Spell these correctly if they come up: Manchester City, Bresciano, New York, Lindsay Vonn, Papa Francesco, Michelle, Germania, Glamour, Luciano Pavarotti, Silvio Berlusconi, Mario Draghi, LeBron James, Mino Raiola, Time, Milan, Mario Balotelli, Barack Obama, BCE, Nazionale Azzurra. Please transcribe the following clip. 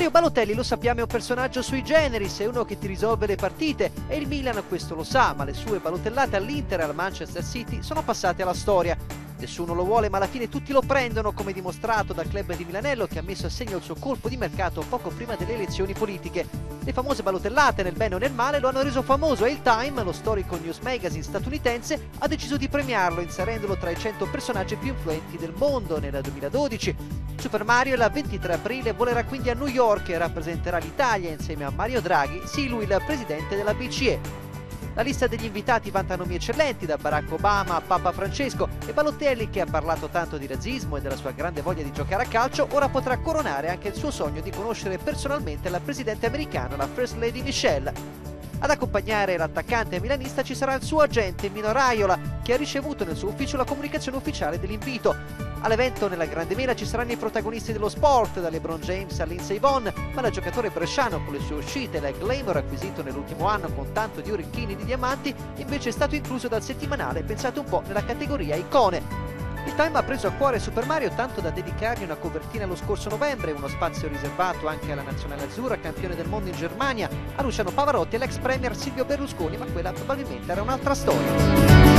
Mario Balotelli, lo sappiamo, è un personaggio sui generis, è uno che ti risolve le partite e il Milan questo lo sa, ma le sue balotellate all'Inter e al Manchester City sono passate alla storia. Nessuno lo vuole, ma alla fine tutti lo prendono, come dimostrato dal club di Milanello che ha messo a segno il suo colpo di mercato poco prima delle elezioni politiche. Le famose balotellate nel bene o nel male lo hanno reso famoso e il Time, lo storico news magazine statunitense, ha deciso di premiarlo inserendolo tra i 100 personaggi più influenti del mondo nel 2012. Super Mario il 23 aprile volerà quindi a New York e rappresenterà l'Italia insieme a Mario Draghi, sì lui il presidente della BCE. La lista degli invitati vanta nomi eccellenti, da Barack Obama a Papa Francesco, e Balotelli, che ha parlato tanto di razzismo e della sua grande voglia di giocare a calcio, ora potrà coronare anche il suo sogno di conoscere personalmente la presidente americana, la First Lady Michelle. Ad accompagnare l'attaccante milanista ci sarà il suo agente Mino Raiola, che ha ricevuto nel suo ufficio la comunicazione ufficiale dell'invito. All'evento nella Grande Mela ci saranno i protagonisti dello sport, da LeBron James a Lindsay Vonn, ma il giocatore Bresciano, con le sue uscite e la Glamour acquisito nell'ultimo anno con tanto di orecchini di diamanti, invece è stato incluso dal settimanale, pensate un po', nella categoria icone. Il Time ha preso a cuore Super Mario tanto da dedicargli una copertina lo scorso novembre, uno spazio riservato anche alla Nazionale Azzurra, campione del mondo in Germania, a Luciano Pavarotti e all'ex premier Silvio Berlusconi, ma quella probabilmente era un'altra storia.